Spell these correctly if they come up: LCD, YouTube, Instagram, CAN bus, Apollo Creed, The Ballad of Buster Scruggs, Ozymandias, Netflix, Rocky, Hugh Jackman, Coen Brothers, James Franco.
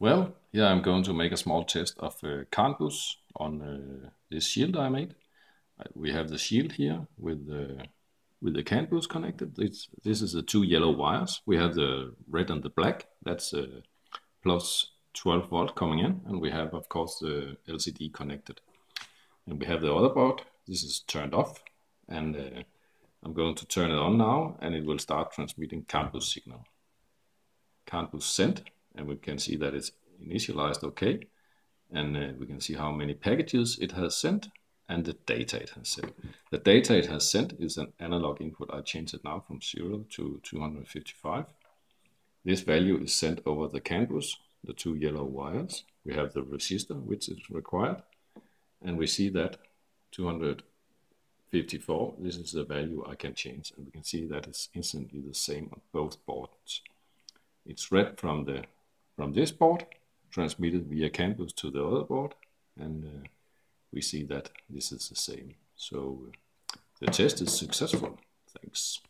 Well, here I'm going to make a small test of CAN bus on this shield I made. We have the shield here with the CAN bus connected. This is the two yellow wires. We have the red and the black. That's plus 12 volt coming in, and we have of course the LCD connected. And we have the other board. This is turned off, and I'm going to turn it on now, and it will start transmitting CAN bus signal. CAN bus sent. And we can see that it's initialized okay, and we can see how many packages it has sent and the data it has sent. The data it has sent is an analog input. I changed it now from 0 to 255. This value is sent over the CAN bus, the two yellow wires. We have the resistor which is required, and we see that 254, this is the value I can change, and we can see that it's instantly the same on both boards. It's read from this board, transmitted via CAN bus to the other board, and we see that this is the same. So the test is successful. Thanks.